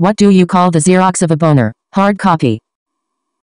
What do you call the Xerox of a boner? Hard copy.